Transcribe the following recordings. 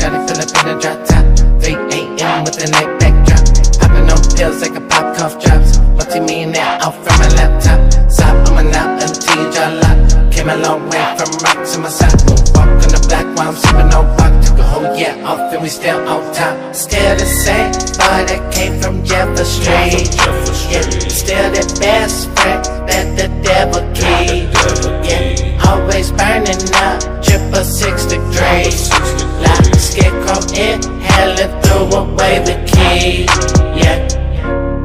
shawty feelin' in the drop top. 3 AM with the neck backdrop. Poppin' on pills like a pop cough drops. Multi-millionaire out from my laptop. Sob, I'm a knob until you draw lock. Came a long way from rocks in my sock. Walk on the block while I'm sippin' on rock. Took a whole year off and we still on top. Still the same boy that came from Jefferson Street. Yeah, still the best friend that the devil keeps. Yeah, always burning up. 6 degrees, like a scarecrow inhaling, threw away the key. Yeah.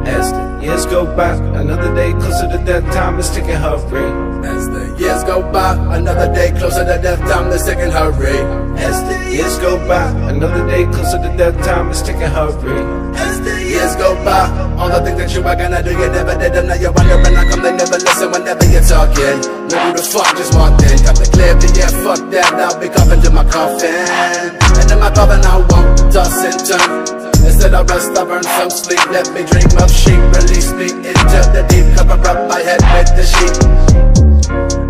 As the years go by, another day closer to death time is ticking, hurry. As the years go by, another day closer to death time is ticking, hurry. As the years go by, another day closer to death time is ticking, hurry. As the years go by, all the things that you were gonna do, you never did them. Now you're wondering how come they never listen whenever you're talking. Now who the fuck just walked in? Got the clip, yeah, fuck that. I'll be coughing to my coffin, and in my coffin I won't toss and turn. Instead of rest, I burn some sleep. Let me dream of sheep, release me into the deep. Cover up my head with the sheet.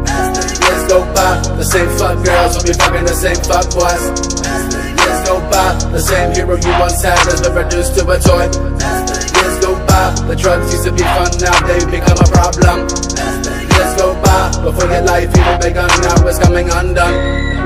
As the years go by, the same fuck girls will be fucking the same fuck boys. As the years go by, the same hero you once had has been reduced to a toy. As the years go by, the drugs used to be fun, now they become a problem. As the years go by, before your life even begun, now it's coming undone.